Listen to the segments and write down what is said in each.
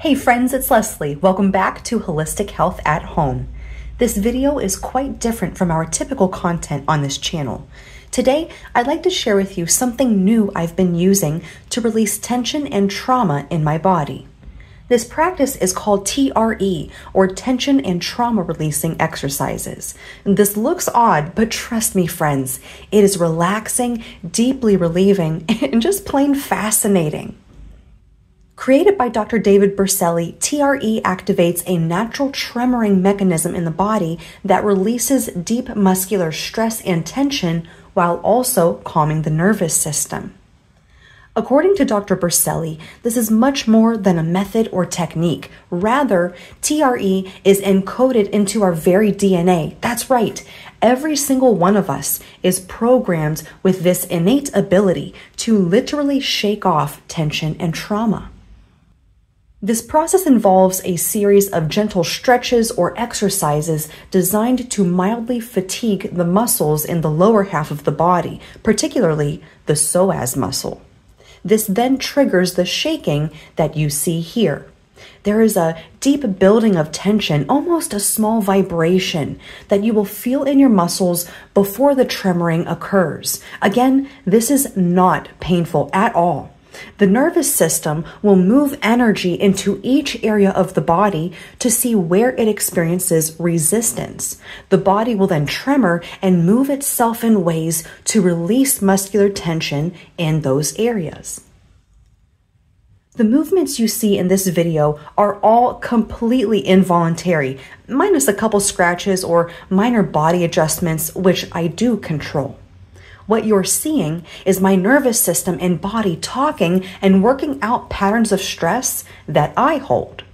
Hey friends, it's Leslie. Welcome back to Holistic Health at Home. This video is quite different from our typical content on this channel. Today, I'd like to share with you something new I've been using to release tension and trauma in my body. This practice is called TRE, or Tension and Trauma Releasing Exercises. This looks odd, but trust me, friends, it is relaxing, deeply relieving, and just plain fascinating. Created by Dr. David Bercelli, TRE activates a natural tremoring mechanism in the body that releases deep muscular stress and tension while also calming the nervous system. According to Dr. Bercelli, this is much more than a method or technique. Rather, TRE is encoded into our very DNA. That's right. Every single one of us is programmed with this innate ability to literally shake off tension and trauma. This process involves a series of gentle stretches or exercises designed to mildly fatigue the muscles in the lower half of the body, particularly the psoas muscle. This then triggers the shaking that you see here. There is a deep building of tension, almost a small vibration that you will feel in your muscles before the tremoring occurs. Again, this is not painful at all. The nervous system will move energy into each area of the body to see where it experiences resistance. The body will then tremor and move itself in ways to release muscular tension in those areas. The movements you see in this video are all completely involuntary, minus a couple scratches or minor body adjustments, which I do control. What you're seeing is my nervous system and body talking and working out patterns of stress that I hold.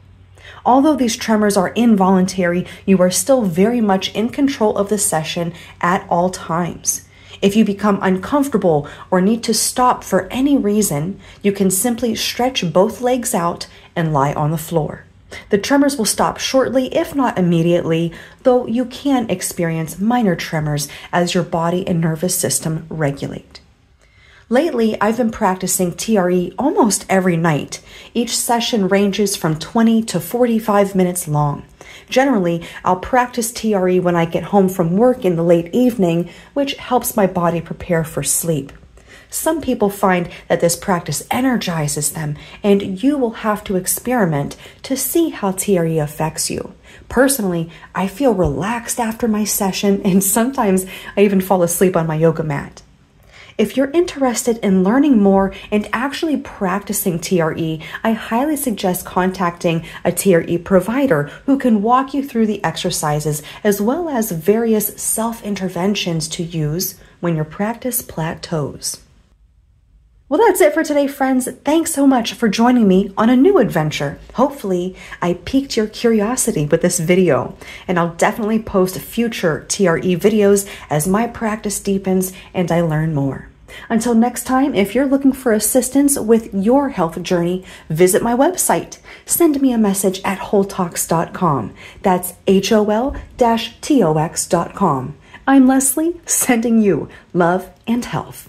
Although these tremors are involuntary, you are still very much in control of the session at all times. If you become uncomfortable or need to stop for any reason, you can simply stretch both legs out and lie on the floor. The tremors will stop shortly, if not immediately, though you can experience minor tremors as your body and nervous system regulate. Lately, I've been practicing TRE almost every night. Each session ranges from 20 to 45 minutes long. Generally, I'll practice TRE when I get home from work in the late evening, which helps my body prepare for sleep. Some people find that this practice energizes them, and you will have to experiment to see how TRE affects you. Personally, I feel relaxed after my session, and sometimes I even fall asleep on my yoga mat. If you're interested in learning more and actually practicing TRE, I highly suggest contacting a TRE provider who can walk you through the exercises as well as various self-interventions to use when your practice plateaus. Well, that's it for today, friends. Thanks so much for joining me on a new adventure. Hopefully, I piqued your curiosity with this video, and I'll definitely post future TRE videos as my practice deepens and I learn more. Until next time, if you're looking for assistance with your health journey, visit my website. Send me a message at holtox.com. That's HOLTOX.com. I'm Leslie, sending you love and health.